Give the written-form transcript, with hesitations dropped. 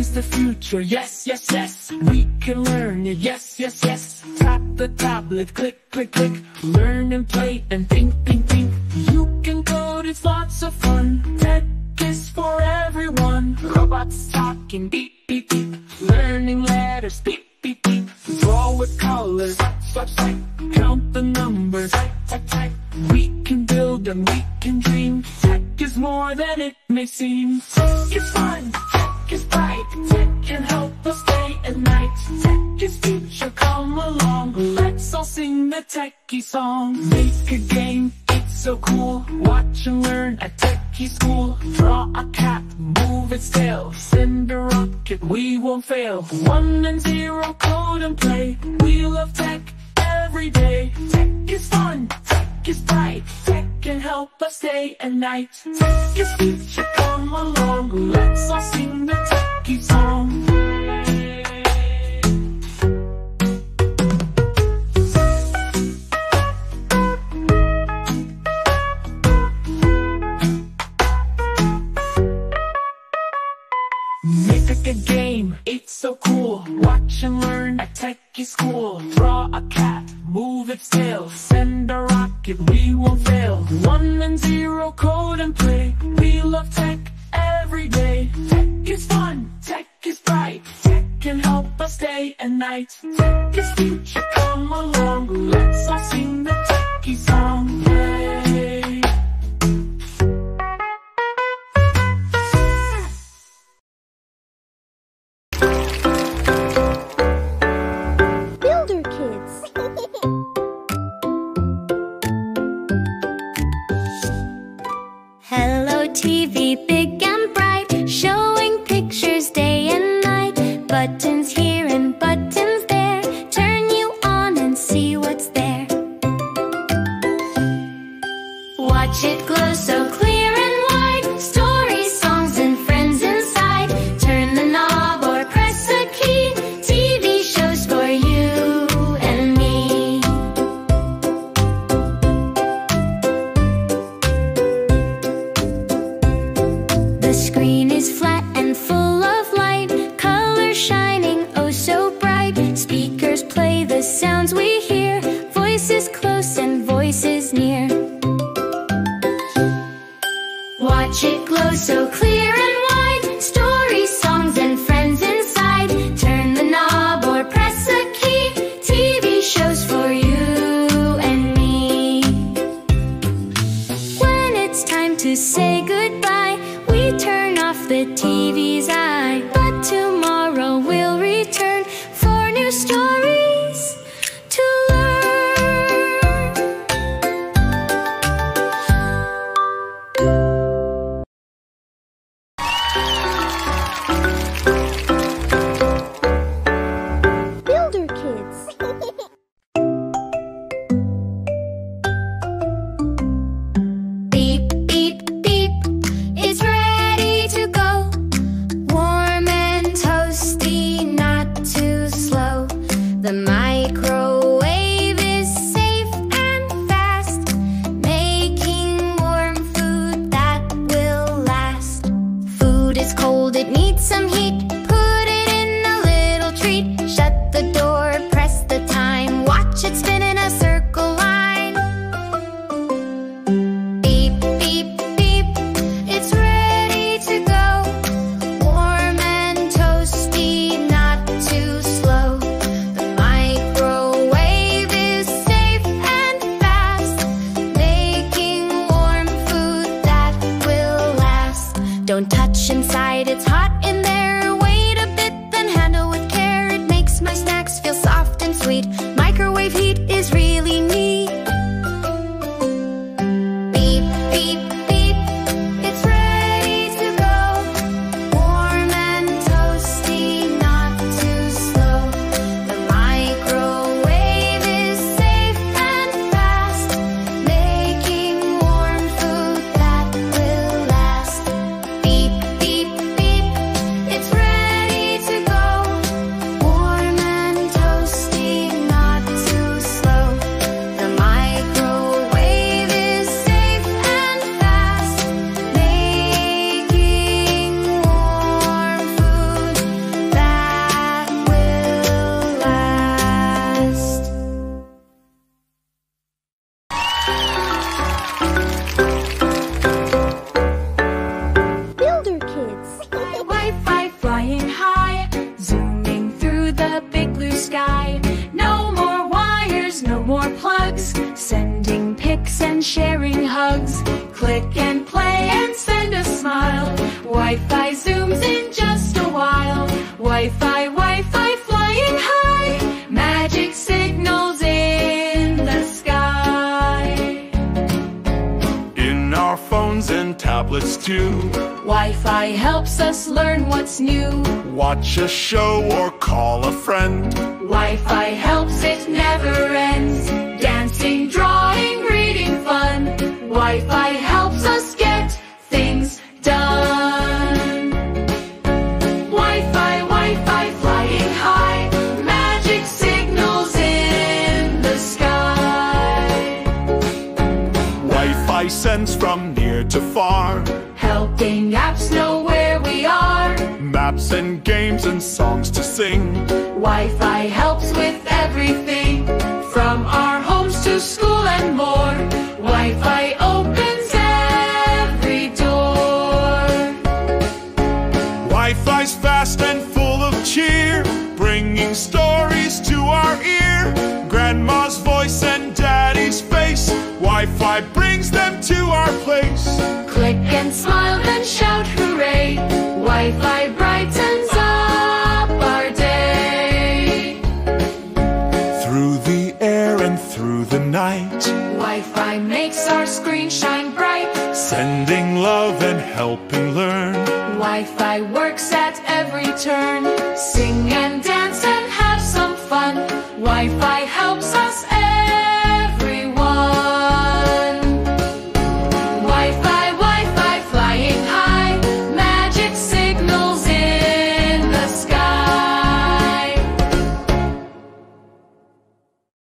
is the future, yes, yes, yes. We can learn it, yes, yes, yes. Tap the tablet, click, click, click. Learn and play and think, think, think. You can code, it's lots of fun. Tech is for everyone. Robots talking, beep, beep, beep. Learning letters, beep, beep, beep. Draw with colors, swipe, swipe, swipe. Count the numbers, type, type, type. We can build and we can dream. Tech is more than it may seem. Tech is fun, tech is bright. Tech can help us stay at night. Tech is future, come along. Let's all sing the techie song. Make a game, it's so cool. Watch and learn at techie school. Draw a cat, move its tail. Send a rocket, we won't fail. 1 and 0, code and play. We love tech every day. Tech is fun, tech is bright. Tech can help us stay at night. Tech is future, come along. Let's all sing the techie song. Make a game, it's so cool. Watch and learn at techie school. Draw a cat, move its tail. Send a rocket, we won't fail. 1 and 0, code and play. We love tech every day. Tech is fun, tech is bright. Tech can help us day and night. Tech is future, come along. Let's all sing the techie song. TV big and bright, showing pictures day and night. Buttons here and buttons there, turn you on and see what's there. Watch it glow so clear. and send a smile. Wi-Fi zooms in just a while. Wi-Fi, Wi-Fi flying high. Magic signals in the sky. In our phones and tablets too, Wi-Fi helps us learn what's new. Watch a show or call a friend. Wi-Fi helps, it never ends. Dancing, drawing, reading, fun. Wi-Fi helps us get things done. Wi-Fi, Wi-Fi flying high. Magic signals in the sky. Wi-Fi sends from near to far, helping apps know where we are. Maps and games and songs to sing. Wi-Fi helps with everything, from our homes to school and more. Wi-Fi opens every door. Wi-Fi's fast and full of cheer, bringing stories to our ear. Grandma's voice and daddy's face, Wi-Fi brings them to our place. Click and smile and shout hooray, Wi-Fi brightens up our day. Through the air and through the night, Wi-Fi makes our screen shine bright. Sending love and helping learn, Wi-Fi works at every turn. Sing and dance and have some fun, Wi-Fi